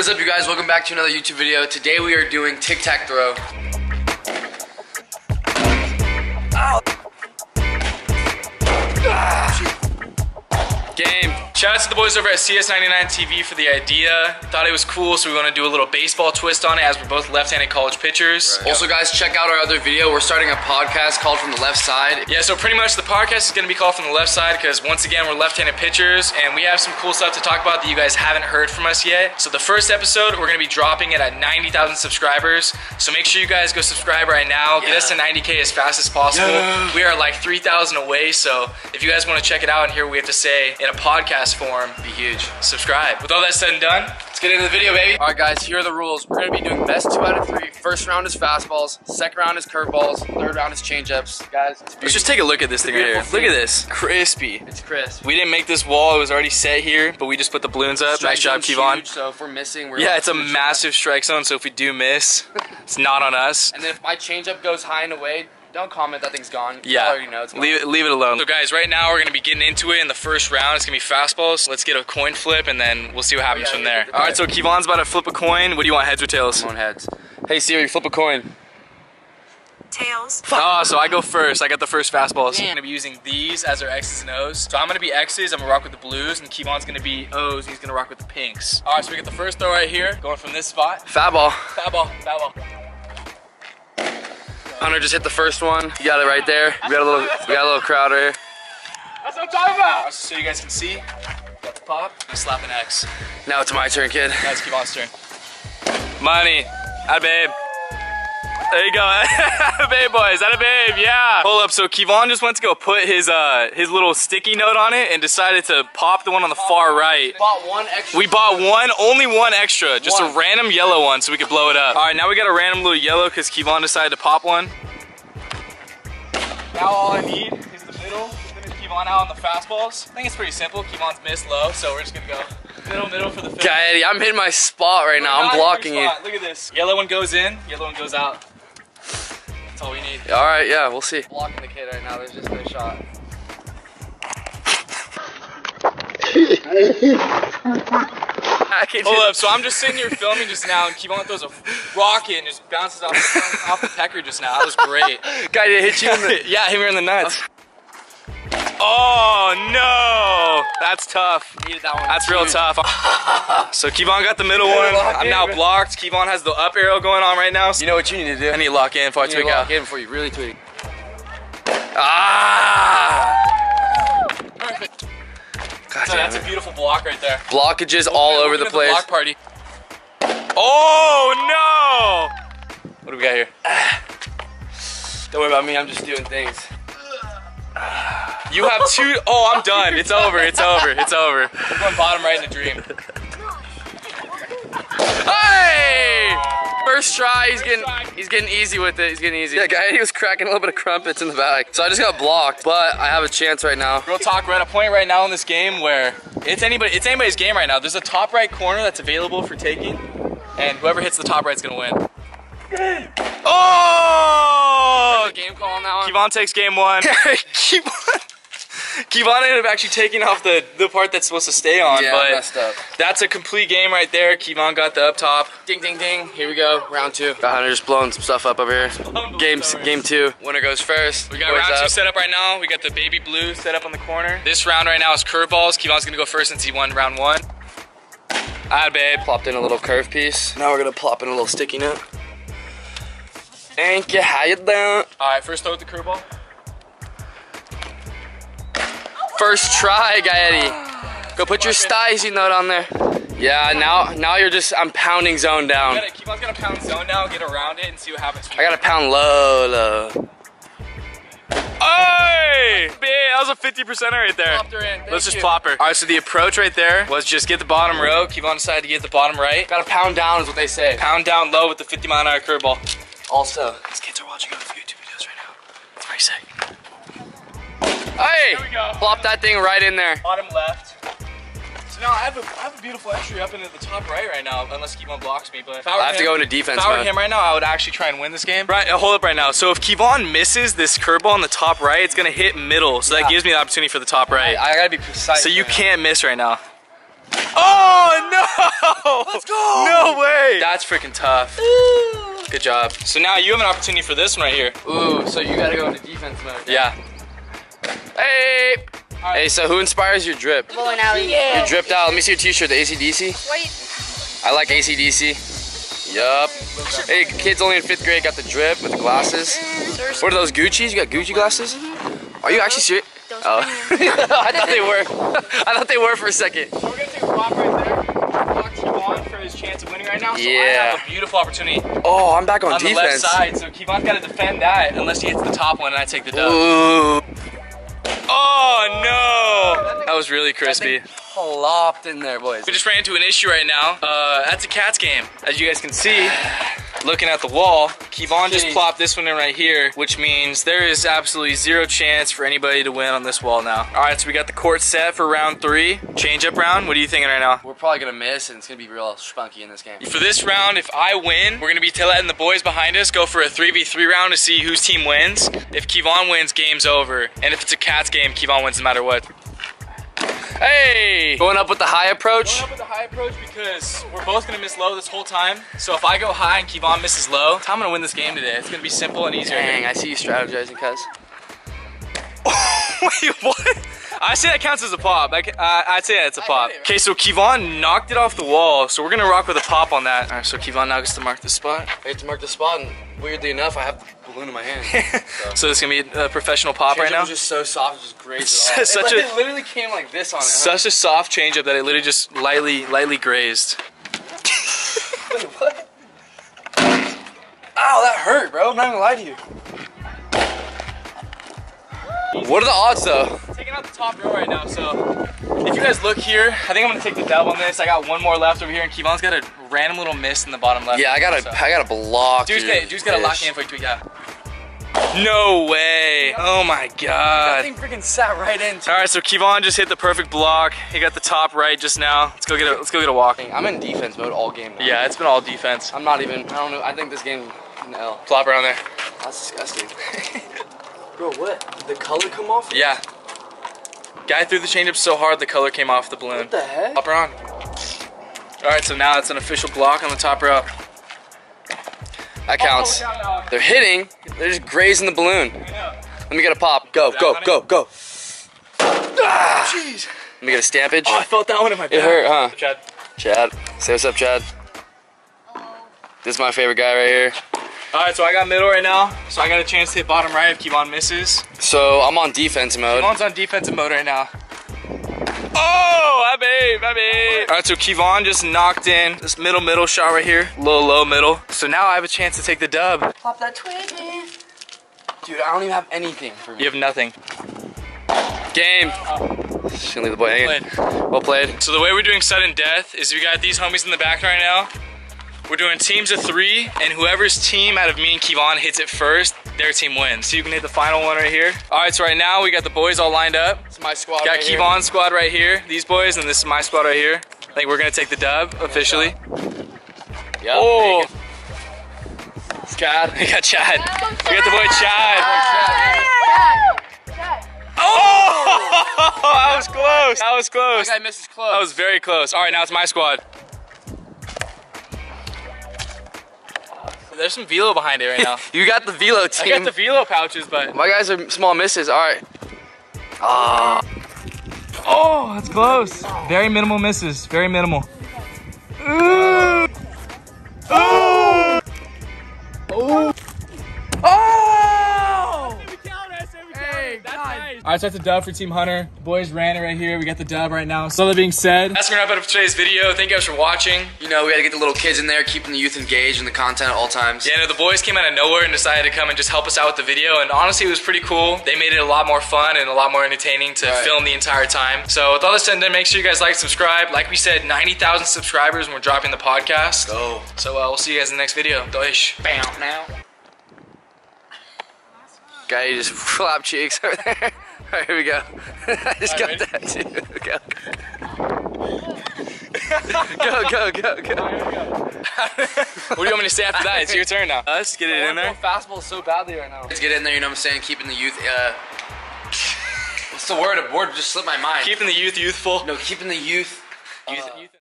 What's up, you guys? Welcome back to another YouTube video. Today we are doing tic-tac-throw. Game. Shout out to the boys over at CS99TV for the idea. Thought it was cool, so we want to do a little baseball twist on it as we're both left-handed college pitchers. Right. Also, guys, check out our other video. We're starting a podcast called From the Left Side. Yeah, so pretty much the podcast is going to be called From the Left Side because, once again, we're left-handed pitchers, and we have some cool stuff to talk about that you guys haven't heard from us yet. So the first episode, we're going to be dropping it at 90,000 subscribers. So make sure you guys go subscribe right now. Yeah. Get us to 90K as fast as possible. Yeah. We are like 3,000 away, so if you guys want to check it out and hear what we have to say in a podcast form, be huge. Subscribe. With all that said and done, let's get into the video, baby. All right, guys, here are the rules. We're going to be doing best 2 out of 3. First round is fastballs. Second round is curveballs. Third round is changeups. Guys, let's just take a look at this thing right here. Look at this. Crispy. It's crisp. We didn't make this wall. It was already set here, but we just put the balloons up. Nice job, Kevahn. So if we're missing, we're... Yeah, it's a massive strike zone, so if we do miss, it's not on us. And then if my changeup goes high and away, don't comment, that thing's gone. Yeah, I already know it's gone. Leave it alone. So guys, right now we're going to be getting into it in the first round. It's going to be fastballs. Let's get a coin flip and then we'll see what happens from there. Alright, so Kevahn's about to flip a coin. What do you want, heads or tails? I want heads. Hey Siri, flip a coin. Tails. Oh, so I go first. I got the first fastballs. Damn. I'm going to be using these as our X's and O's. So I'm going to be X's, I'm going to rock with the blues, and Kevahn's going to be O's, he's going to rock with the pinks. Alright, so we get the first throw right here, going from this spot. Fastball. Fastball. Fastball. Hunter just hit the first one. You got it right there. We got a little crowd right here. That's what I'm talking about. So you guys can see, got the pop. I'm slapping X. Now it's my turn, kid. Now it's Kevahn's turn. Money. Hi, babe. There you go. Babe, boys. That a babe. Yeah. Hold up. So Kevahn just went to go put his little sticky note on it and decided to pop the one on the far right. Bought one extra. We bought one, only one extra. Just a random yellow one so we could blow it up. All right, now we got a random little yellow because Kevahn decided to pop one. Now all I need is the middle. We're gonna Kevahn out on the fastballs. I think it's pretty simple. Kevahn's missed low, so we're just gonna go middle for the fifth. Eddie, I'm hitting my spot right now. I'm blocking it. Look at this. Yellow one goes in. Yellow one goes out. That's all we need. All right, yeah, we'll see. Blocking the kid right now. There's just no shot. Hold up. So I'm just sitting here filming just now, and Kevahn throws a rocket and just bounces off the pecker just now. That was great. Guy did hit you in the... Yeah, hit me in the nuts. Oh no, that's tough. Needed that one. That's real tough. So Kevahn got the middle one. I'm now blocked. Kevahn has the up arrow going on right now. So you know what you need to do? I need to lock in before I tweak out. Lock in before you really tweak. Ah! Perfect. God, so that's a beautiful block right there. Blockages all over the place. Block party. Oh no! What do we got here? Don't worry about me. I'm just doing things. You have two. Oh, I'm done. It's over. It's over. It's over. I'm going bottom right in the dream. Hey! First try. He's getting easy with it. He's getting easy. Yeah, guy. He was cracking a little bit of crumpets in the back. So I just got blocked, but I have a chance right now. Real talk. We're at a point right now in this game where it's anybody's game right now. There's a top right corner that's available for taking, and whoever hits the top right's gonna win. Oh! Game call on that one. Kevahn takes game one. Kevahn ended up actually taking off the part that's supposed to stay on, yeah, but messed up. That's a complete game right there. Kevahn got the up top. Ding, ding, ding. Here we go, round two. Hunter's just blowing some stuff up over here. Game two. Winner goes first. We got round two set up right now. We got the baby blue set up on the corner. This round right now is curveballs. Kevahn's gonna go first since he won round one. All right, babe. Plopped in a little curve piece. Now we're gonna plop in a little sticky note. Thank you, how you doing? Alright, first throw with the curveball. First try, Guy Eddie. Go put your stisey note on there. Yeah, now you're just, I'm pounding zone down. Kevahn's gonna pound zone now, get around it, and see what happens. I gotta pound low. Hey! That was a 50% right there. Let's just plop her. Alright, so the approach right there was just get the bottom row. Kevahn decided to get the bottom right. Gotta pound down is what they say. Pound down low with the 50-mile-an-hour curveball. Also, these kids are watching other YouTube videos right now. It's pretty sick. Hey! There we go. Plop that thing right in there. Bottom left. So now I have a beautiful entry up into the top right now, unless Kevahn blocks me. But if I have to go into defense mode. If I were him right now, I would actually try and win this game. Right, hold up right now. So if Kevahn misses this curveball on the top right, it's gonna hit middle. So that gives me the opportunity for the top right. I gotta be precise. So you can't miss right now. Oh no! Let's go! No! great. That's freaking tough. Ooh. Good job. So now you have an opportunity for this one right here. Ooh, so you gotta go into defense mode. Yeah. Hey. Right. Hey, so who inspires your drip? Bowling alley. Yeah. Your dripped out. Let me see your t-shirt, the AC/DC. Wait. I like AC/DC. Yup. Hey, kids only in 5th grade got the drip with the glasses. What are those, Gucci's? You got Gucci glasses? Are you actually serious? Oh. I thought they were. I thought they were for a second. So we're gonna take a pop right there. He's on for his chance of winning right now. So yeah. I have a beautiful opportunity. Oh, I'm back on defense. The left side, so Kevahn got to defend that unless he hits the top one and I take the dub. Ooh. Oh no! That was really crispy. Plopped in there, boys. We just ran into an issue right now. That's a Cats game. As you guys can see, looking at the wall, Kevahn just plopped this one in right here, which means there is absolutely zero chance for anybody to win on this wall now. All right, so we got the court set for round 3, change-up round. What are you thinking right now? We're probably gonna miss, and it's gonna be real spunky in this game. For this round, if I win, we're gonna be letting the boys behind us go for a 3v3 round to see whose team wins. If Kevahn wins, game's over. And if it's a Cats game, Kevahn wins no matter what. Hey! Going up with the high approach? Going up with the high approach because we're both gonna miss low this whole time. So if I go high and Kevahn misses low, I'm gonna win this game today. It's gonna be simple and easier. Dang, I see you strategizing, cuz. Wait, what? I say that counts as a pop. I'd say that's a pop. Okay, so Kevahn knocked it off the wall, so we're gonna rock with a pop on that. All right, so Kevahn now gets to mark the spot. I get to mark the spot, and weirdly enough, I have the balloon in my hand. So this is gonna be a professional pop right now? It was just so soft, it just grazed it off. It literally came like this on it. Such a soft changeup that it literally just lightly grazed. Wait, what? Ow, that hurt, bro. I'm not gonna lie to you. What are the odds though? Taking out the top row right now, so if you guys look here, I think I'm gonna take the dub on this. I got one more left over here, and Kevon's got a random little miss in the bottom left. Yeah, I got a block. Dude's got a lock hand for you, yeah. No way! Oh my god! That thing freaking sat right in. All right, so Kevahn just hit the perfect block. He got the top right just now. Let's go get a walk. I'm in defense mode all game now. Yeah, it's been all defense. I'm not even. I don't know. I think this game an L. Plop around there. That's disgusting. Bro, what? Did the color come off? Yeah. Guy threw the changeup so hard the color came off the balloon. What the heck? Top row. All right, so now it's an official block on the top row. That counts. Oh, they're hitting. They're just grazing the balloon. Let me get a pop. Go. Ah, jeez. Let me get a stampage. Oh, I felt that one in my back. It hurt, huh? Chad. Say what's up, Chad. This is my favorite guy right here. All right, so I got middle right now, so I got a chance to hit bottom right if Kevahn misses. So I'm on defense mode. Kevon's on defensive mode right now. Oh, I babe. All right, so Kevahn just knocked in this middle shot right here. Low middle. So now I have a chance to take the dub. Pop that twig, man. Dude, I don't even have anything for me. You have nothing. Game. Just gonna leave the boy hanging. Well played. So the way we're doing sudden death is we got these homies in the back right now. We're doing teams of 3, and whoever's team out of me and Kevahn hits it first, their team wins. So you can hit the final one right here. All right, so right now we got the boys all lined up. It's my squad. Got Kevon's squad right here, these boys, and this is my squad right here. I think we're gonna take the dub officially. Yep. Oh, it's Chad. We got Chad. We got the boy Chad. Oh, that was close. That was close. That guy misses close. That was very close. All right, now it's my squad. There's some velo behind it right now. You got the velo team. I got the velo pouches, but my guys are small misses. All right. Oh, that's close. Very minimal misses. Very minimal. Ooh. Oh. Oh. Oh. Hey, nice. All right, so that's a dub for Team Hunter. The boys ran it right here. We got the dub right now. So that being said, that's gonna wrap it up for today's video. Thank you guys for watching. You know, we gotta get the little kids in there, keeping the youth engaged in the content at all times. Yeah, no, the boys came out of nowhere and decided to come and just help us out with the video. And honestly, it was pretty cool. They made it a lot more fun and a lot more entertaining to film the entire time. So with all this said and done, make sure you guys like, subscribe. Like we said, 90,000 subscribers when we're dropping the podcast. Go. So we'll see you guys in the next video. Doish. Bam. Now. Guy, you just flap cheeks over there. Alright, here we go. I just got that too. Go. What do you want me to say after that? It's your turn now. Let's get it in there. Fastball so badly right now. Let's get in there, you know what I'm saying? Keeping the youth, what's the word? A word just slipped my mind. Keeping the youth youthful. No, keeping the youth.